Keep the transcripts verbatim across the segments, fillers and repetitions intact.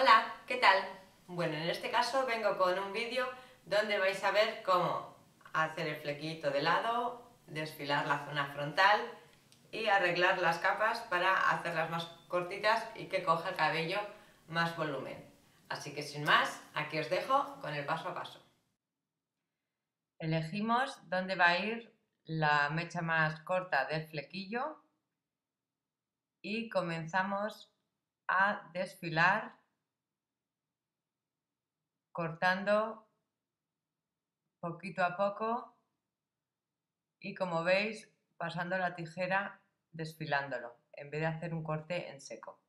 Hola, ¿qué tal? Bueno, en este caso vengo con un vídeo donde vais a ver cómo hacer el flequillito de lado, desfilar la zona frontal y arreglar las capas para hacerlas más cortitas y que coja el cabello más volumen. Así que sin más, aquí os dejo con el paso a paso. Elegimos dónde va a ir la mecha más corta del flequillo y comenzamos a desfilar cortando poquito a poco y, como veis, pasando la tijera desfilándolo en vez de hacer un corte en seco.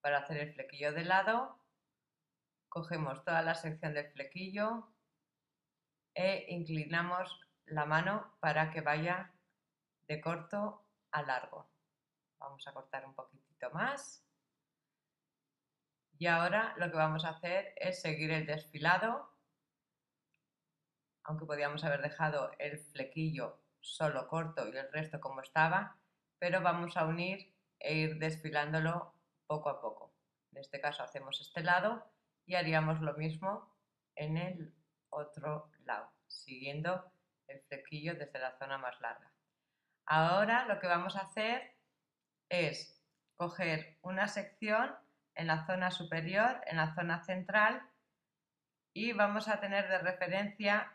Para hacer el flequillo de lado cogemos toda la sección del flequillo e inclinamos la mano para que vaya de corto a largo. Vamos a cortar un poquitito más. Y ahora lo que vamos a hacer es seguir el desfilado, aunque podíamos haber dejado el flequillo solo corto y el resto como estaba, pero vamos a unir e ir desfilándolo poco a poco. En este caso hacemos este lado y haríamos lo mismo en el otro lado, siguiendo el flequillo desde la zona más larga. Ahora lo que vamos a hacer es coger una sección en la zona superior, en la zona central, y vamos a tener de referencia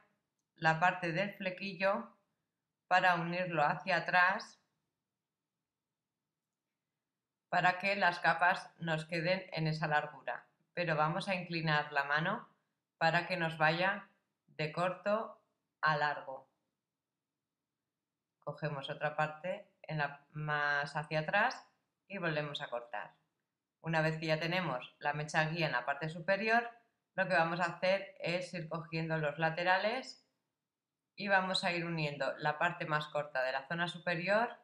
la parte del flequillo para unirlo hacia atrás para que las capas nos queden en esa largura, pero vamos a inclinar la mano para que nos vaya de corto a largo. Cogemos otra parte en la, más hacia atrás y volvemos a cortar. Una vez que ya tenemos la mecha guía en la parte superior, lo que vamos a hacer es ir cogiendo los laterales y vamos a ir uniendo la parte más corta de la zona superior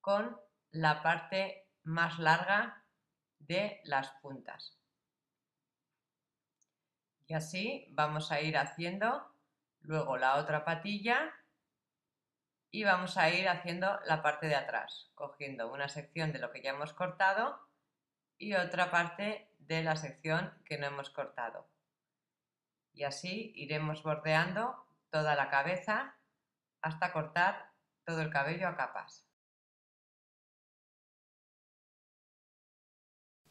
con la parte más larga de las puntas. Y así vamos a ir haciendo luego la otra patilla y vamos a ir haciendo la parte de atrás, cogiendo una sección de lo que ya hemos cortado y otra parte de la sección que no hemos cortado. Y así iremos bordeando toda la cabeza hasta cortar todo el cabello a capas.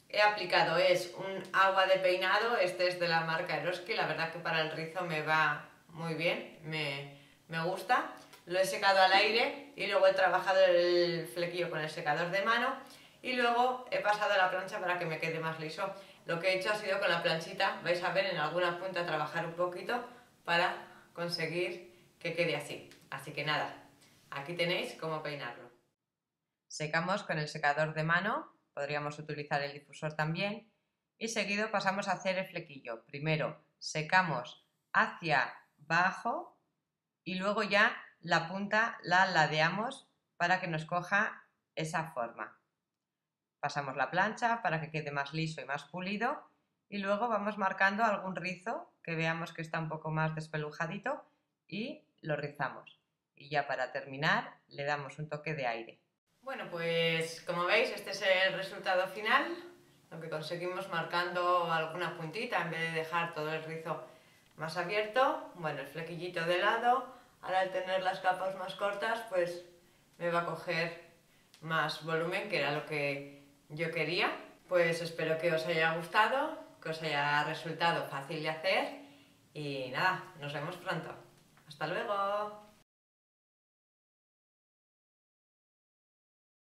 He aplicado es un agua de peinado, este es de la marca Eroski, la verdad que para el rizo me va muy bien, me, me gusta. Lo he secado al aire y luego he trabajado el flequillo con el secador de mano. Y luego he pasado a la plancha para que me quede más liso. Lo que he hecho ha sido con la planchita, vais a ver en alguna punta trabajar un poquito para conseguir que quede así. Así que nada, aquí tenéis cómo peinarlo. Secamos con el secador de mano, podríamos utilizar el difusor también. Y seguido pasamos a hacer el flequillo. Primero secamos hacia abajo y luego ya la punta la ladeamos para que nos coja esa forma. Pasamos la plancha para que quede más liso y más pulido y luego vamos marcando algún rizo que veamos que está un poco más despelujadito y lo rizamos. Y ya para terminar le damos un toque de aire. Bueno, pues como veis este es el resultado final, lo que conseguimos marcando alguna puntita en vez de dejar todo el rizo más abierto. Bueno, el flequillito de lado, ahora al tener las capas más cortas pues me va a coger más volumen, que era lo que yo quería. Pues espero que os haya gustado, que os haya resultado fácil de hacer y nada, nos vemos pronto. ¡Hasta luego!